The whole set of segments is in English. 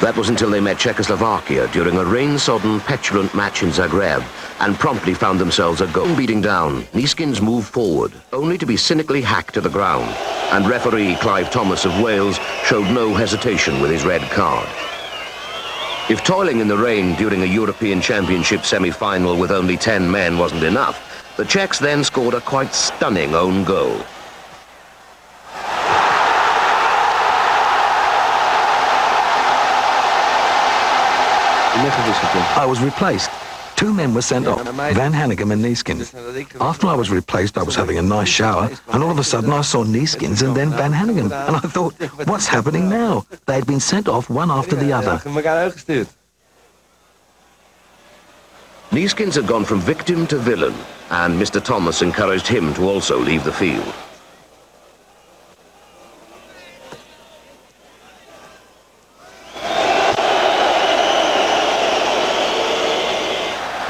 That was until they met Czechoslovakia during a rain-sodden, petulant match in Zagreb and promptly found themselves a goal beating down. Neeskens moved forward, only to be cynically hacked to the ground. And referee Clive Thomas of Wales showed no hesitation with his red card. If toiling in the rain during a European Championship semi-final with only 10 men wasn't enough, the Czechs then scored a quite stunning own goal. I was replaced. Two men were sent off, Van Hanegem and Neeskens. After I was replaced, I was having a nice shower, and all of a sudden I saw Neeskens and then Van Hanegem, and I thought, what's happening now? They had been sent off one after the other. Neeskens had gone from victim to villain, and Mr. Thomas encouraged him to also leave the field.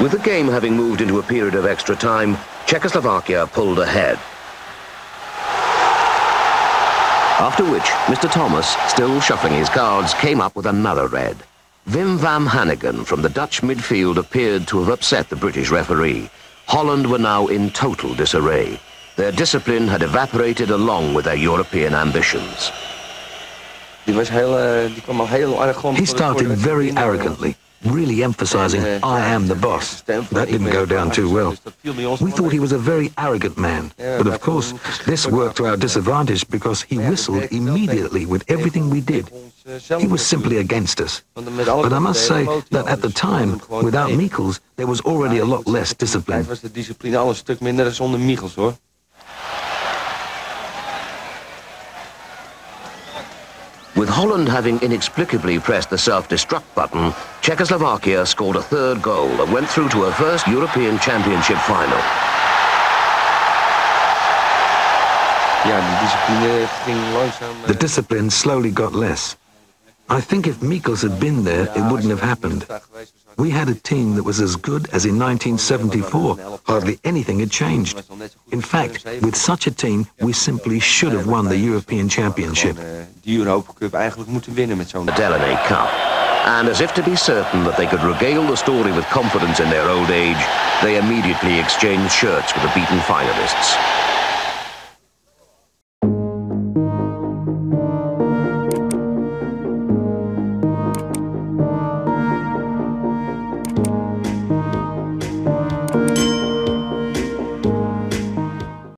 With the game having moved into a period of extra time, Czechoslovakia pulled ahead. After which, Mr. Thomas, still shuffling his cards, came up with another red. Wim van Hanegem from the Dutch midfield appeared to have upset the British referee. Holland were now in total disarray. Their discipline had evaporated along with their European ambitions. He started very arrogantly, really emphasizing, I am the boss. That didn't go down too well. We thought he was a very arrogant man, but of course this worked to our disadvantage because he whistled immediately with everything we did. He was simply against us. But I must say that at the time, without Michels, there was already a lot less discipline. With Holland having inexplicably pressed the self-destruct button, Czechoslovakia scored a third goal and went through to her first European Championship final. The discipline slowly got less. I think if Michels had been there, it wouldn't have happened. We had a team that was as good as in 1974. Hardly anything had changed. In fact, with such a team, we simply should have won the European Championship. The Delaney Cup. And as if to be certain that they could regale the story with confidence in their old age, they immediately exchanged shirts with the beaten finalists.